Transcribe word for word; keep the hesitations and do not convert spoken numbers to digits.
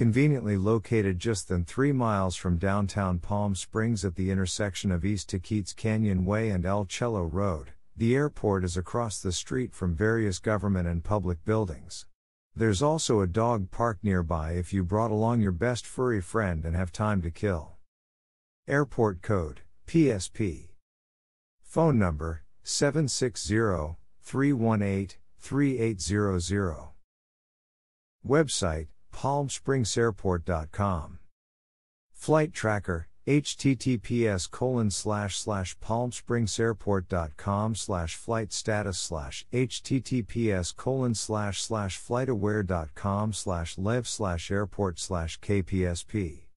conveniently located just than three miles from downtown Palm Springs at the intersection of East Tahquitz Canyon Way and El Cielo Road. The airport is across the street from various government and public buildings. There's also a dog park nearby if you brought along your best furry friend and have time to kill. Airport code, P S P. Phone number, seven six zero, three one eight, three eight zero zero. Website, palm springs airport dot com. Flight tracker, https colon slash slash palmspringsairport dot com slash flight status slash https colon slash slash flightaware dot com slash lev slash airport slash K P S P